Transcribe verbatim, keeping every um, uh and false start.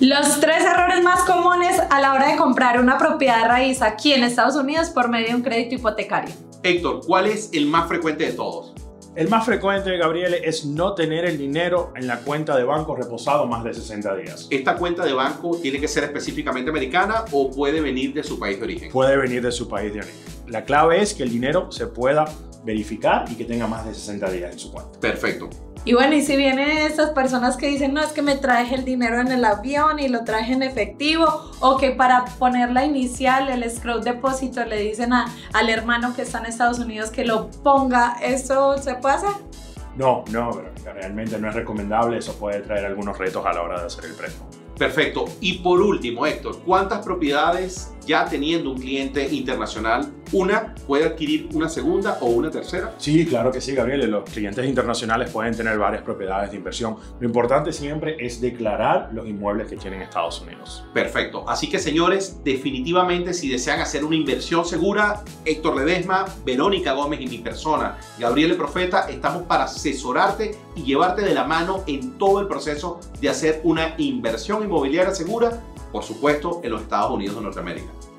Los tres errores más comunes a la hora de comprar una propiedad de raíz aquí en Estados Unidos por medio de un crédito hipotecario. Héctor, ¿cuál es el más frecuente de todos? El más frecuente, Gabriel, es no tener el dinero en la cuenta de banco reposado más de sesenta días. ¿Esta cuenta de banco tiene que ser específicamente americana o puede venir de su país de origen? Puede venir de su país de origen. La clave es que el dinero se pueda verificar y que tenga más de sesenta días en su cuenta. Perfecto. Y bueno, y si vienen esas personas que dicen, no, es que me traje el dinero en el avión y lo traje en efectivo, o que para poner la inicial, el escrow depósito, le dicen a, al hermano que está en Estados Unidos que lo ponga, ¿eso se puede hacer? No, no, pero realmente no es recomendable, eso puede traer algunos retos a la hora de hacer el préstamo. Perfecto. Y por último, Héctor, ¿cuántas propiedades ya teniendo un cliente internacional, una puede adquirir una segunda o una tercera? Sí, claro que sí, Gabriel. Los clientes internacionales pueden tener varias propiedades de inversión. Lo importante siempre es declarar los inmuebles que tienen en Estados Unidos. Perfecto. Así que, señores, definitivamente si desean hacer una inversión segura, Héctor Ledesma, Verónica Gómez y mi persona, Gabriel Profeta, estamos para asesorarte y llevarte de la mano en todo el proceso de hacer una inversión inmobiliaria segura, por supuesto, en los Estados Unidos de Norteamérica.